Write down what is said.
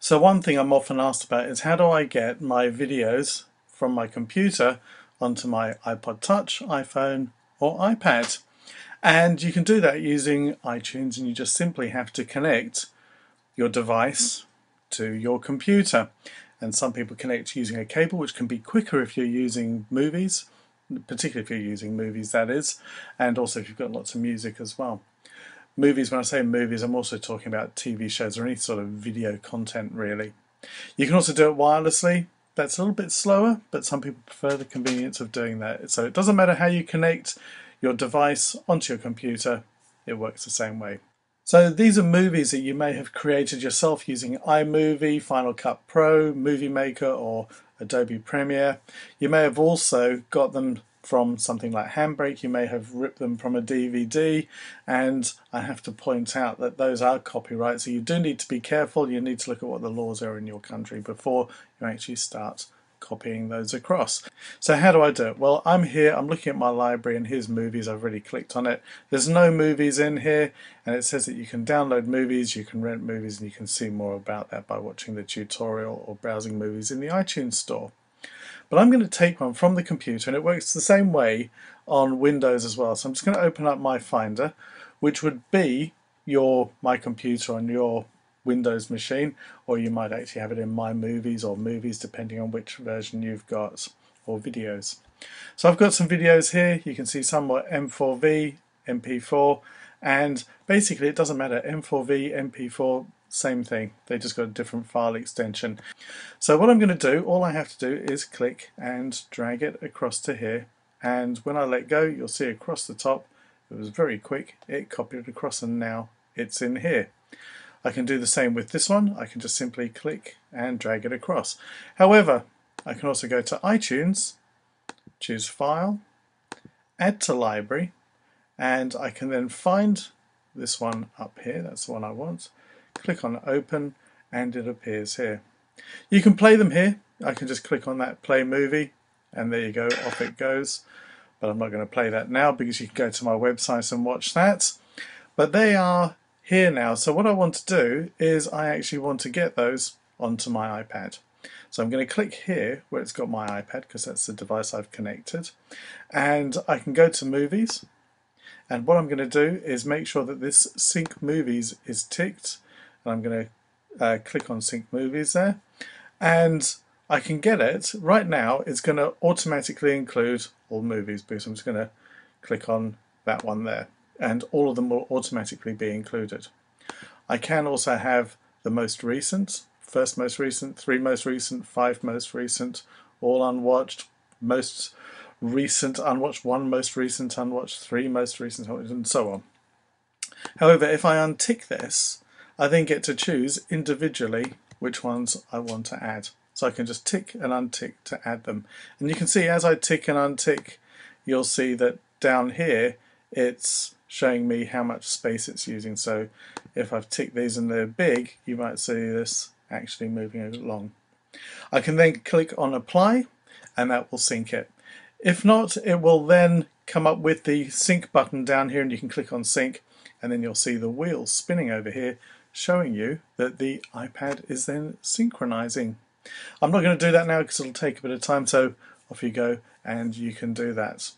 So one thing I'm often asked about is how do I get my videos from my computer onto my iPod Touch, iPhone or iPad? And you can do that using iTunes, and you just simply have to connect your device to your computer. And some people connect using a cable, which can be quicker if you're using movies, particularly if you're using movies, that is, and also if you've got lots of music as well. Movies, when I say movies, I'm also talking about TV shows or any sort of video content, really. You can also do it wirelessly. That's a little bit slower, but some people prefer the convenience of doing that. So it doesn't matter how you connect your device onto your computer, it works the same way. So these are movies that you may have created yourself using iMovie, Final Cut Pro, Movie Maker or Adobe Premiere. You may have also got them from something like Handbrake. You may have ripped them from a DVD, and I have to point out that those are copyright, so you do need to be careful. You need to look at what the laws are in your country before you actually start copying those across. So how do I do it? Well, I'm here, I'm looking at my library, and here's movies. I've already clicked on it. There's no movies in here, and it says that you can download movies, you can rent movies, and you can see more about that by watching the tutorial or browsing movies in the iTunes Store. But I'm going to take one from the computer, and it works the same way on Windows as well. So I'm just going to open up my Finder, which would be my computer on your Windows machine, or you might actually have it in My Movies or Movies, depending on which version you've got, or videos. So I've got some videos here. You can see some were M4V, MP4, and basically it doesn't matter. M4V, MP4, same thing. They just got a different file extension. So what I'm going to do, all I have to do is click and drag it across to here, and when I let go, you'll see across the top, it was very quick, it copied across, and now it's in here. I can do the same with this one. I can just simply click and drag it across. However, I can also go to iTunes, choose File, Add to Library, and I can then find this one up here. That's the one I want. Click on Open, and it appears here. You can play them here. I can just click on that Play Movie, and there you go, off it goes. But I'm not going to play that now because you can go to my website and watch that. But they are here now. So what I want to do is I actually want to get those onto my iPad. So I'm going to click here where it's got my iPad, because that's the device I've connected, and I can go to Movies, and what I'm going to do is make sure that this Sync Movies is ticked, and I'm going to click on Sync Movies there, and I can get it. Right now it's going to automatically include all movies, because I'm just going to click on that one there, and all of them will automatically be included. I can also have the most recent, first most recent, three most recent, five most recent, all unwatched, most recent unwatched, one most recent unwatched, three most recent unwatched, and so on. However, if I untick this, I then get to choose individually which ones I want to add. So I can just tick and untick to add them. And you can see as I tick and untick, you'll see that down here it's showing me how much space it's using. So if I've ticked these and they're big, you might see this actually moving along. I can then click on Apply, and that will sync it. If not, it will then come up with the sync button down here, and you can click on sync, and then you'll see the wheel spinning over here showing you that the iPad is then synchronizing. I'm not going to do that now because it'll take a bit of time, so off you go and you can do that.